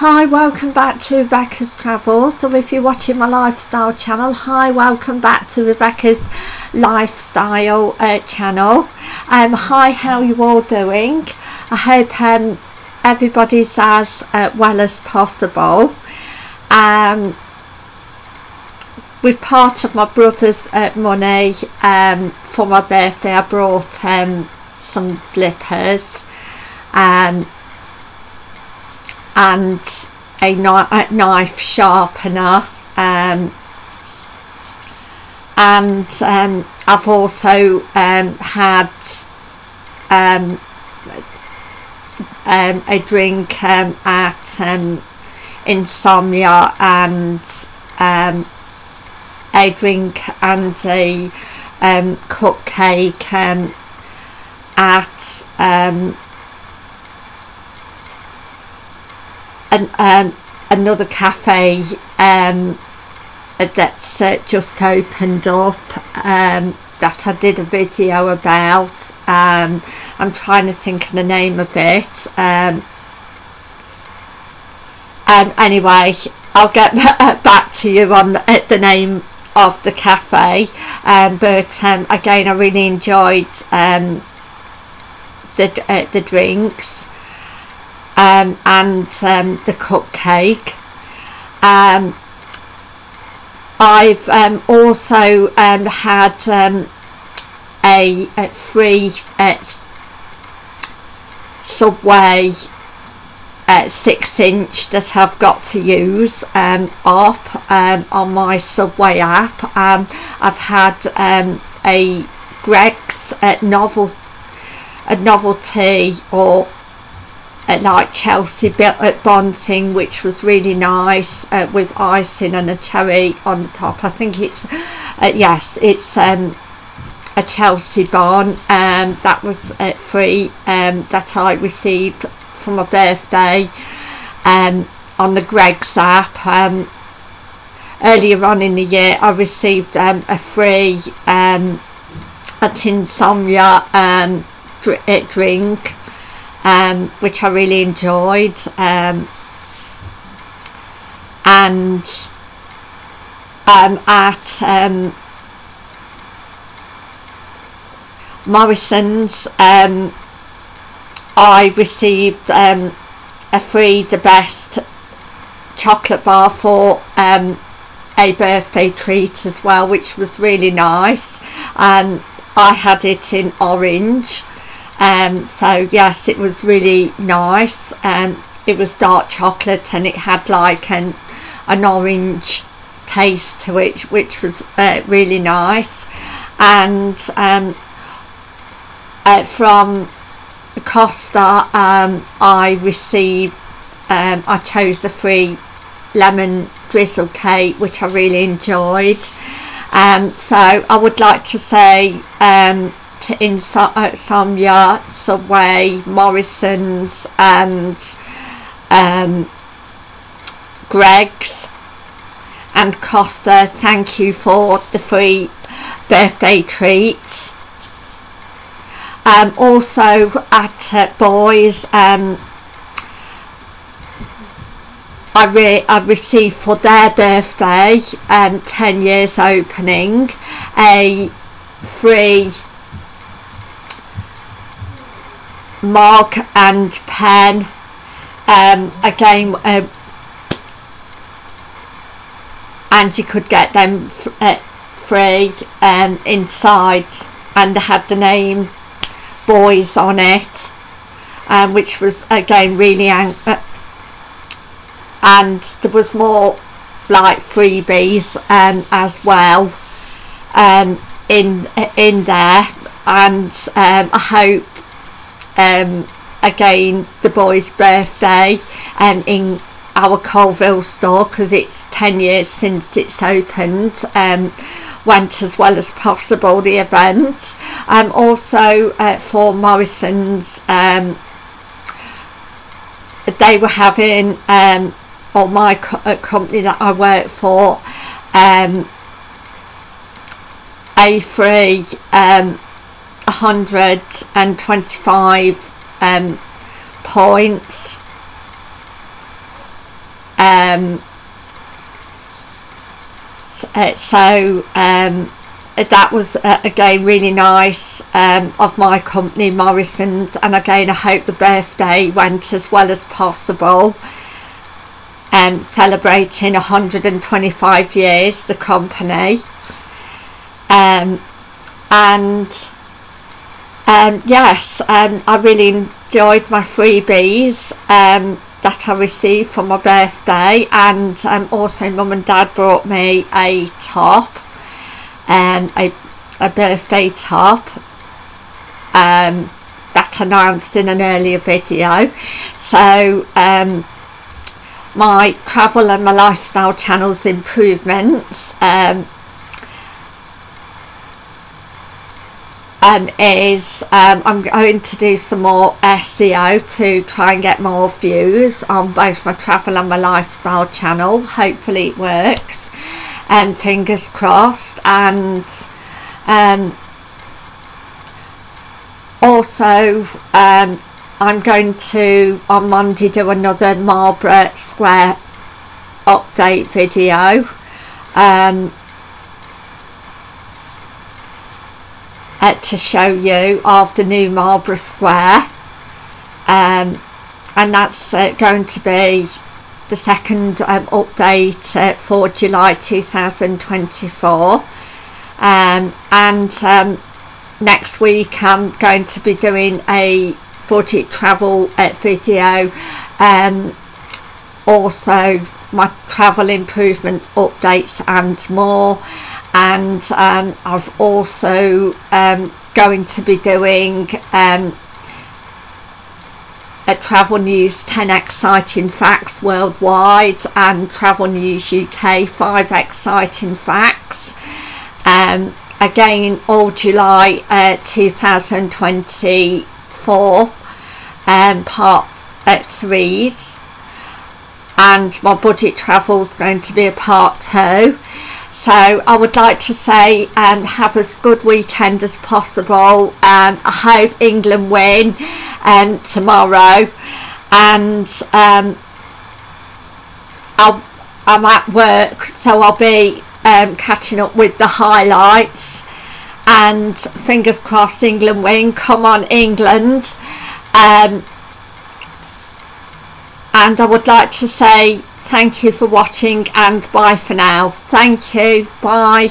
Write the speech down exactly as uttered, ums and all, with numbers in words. Hi, welcome back to Rebecca's Travels, or if you're watching my lifestyle channel, hi, welcome back to Rebecca's lifestyle uh, channel. Um, hi, how you all doing? I hope um, everybody's as uh, well as possible. Um, with part of my brother's uh, money um, for my birthday, I brought um, some slippers um, and a knife sharpener, um, and um, I've also um, had um, um, a drink um, at um, Insomnia, and um, a drink and a um, cupcake um, at um, And, um, another cafe um, that's uh, just opened up um, that I did a video about. Um, I'm trying to think of the name of it. Um, and anyway, I'll get back to you on the, the name of the cafe. Um, but um, again, I really enjoyed um, the, uh, the drinks. Um, and um, the cupcake. Um, I've um, also um, had um, a, a free uh, Subway uh, six inch that I've got to use um, up um, on my Subway app. Um, I've had um, a Greggs uh, novel, a novelty or Uh, like Chelsea Bond thing, which was really nice, uh, with icing and a cherry on the top. I think it's uh, yes, it's um, a Chelsea Bond, and um, that was uh, free um, that I received for my birthday um, on the Greggs app. Um, earlier on in the year, I received um, a free um, at Insomnia um, dr uh, drink. Um, which I really enjoyed, um, and um, at um, Morrisons um, I received um, a free the best chocolate bar for um, a birthday treat as well, which was really nice. um, I had it in orange. Um, so yes, it was really nice. Um, it was dark chocolate and it had like an, an orange taste to it, which was uh, really nice. And um, uh, from Costa um, I received, um, I chose the free lemon drizzle cake, which I really enjoyed. Um, so I would like to say um, Insomnia, Subway, Morrisons and um, Greggs and Costa, thank you for the free birthday treats. Um, also at uh, Boys, um, I, re I received for their birthday um, ten years opening a free mark and pen. Um, again, uh, and you could get them uh, free um, inside, and they had the name Boys on it, um, which was again really, ang uh, and there was more like freebies um, as well um, in in there, and um, I hope. Um, again, the boys' birthday um, in our Colville store, because it's ten years since it's opened, um, went as well as possible, the event. Um, also uh, for Morrisons, um, they were having, um, or my co uh, company that I work for, um, a free um, one hundred and twenty-five um, points Um, so um, that was uh, again really nice um, of my company, Morrisons, and again I hope the birthday went as well as possible. Um, celebrating one hundred twenty-five years, the company. Um, and um, yes, um, I really enjoyed my freebies um, that I received for my birthday, and um, also mum and dad brought me a top, um, a, a birthday top, um, that announced in an earlier video. So um, my travel and my lifestyle channels improvements um, um, is um, I'm going to do some more S E O to try and get more views on both my travel and my lifestyle channel. Hopefully it works, and um, fingers crossed. And um, also um, I'm going to on Monday do another Marlborough Square update video. Um, uh, to show you of the new Marlborough Square. Um, and that's uh, going to be the second um, update uh, for July two thousand twenty-four. Um, and um, next week I'm going to be doing a budget travel uh, video, um, also my travel improvements updates and more. And um, I've also um, going to be doing um, a travel news ten exciting facts worldwide, and travel news U K five exciting facts. Um, again, all July uh, two thousand twenty-four. Um, part uh, threes, and my budget travel is going to be a part two. So I would like to say um, have as good weekend as possible, and um, I hope England win um, tomorrow. And um, I'll, I'm at work, so I'll be um, catching up with the highlights, and fingers crossed England win. Come on England. Um, and I would like to say thank you for watching, and bye for now. Thank you, bye.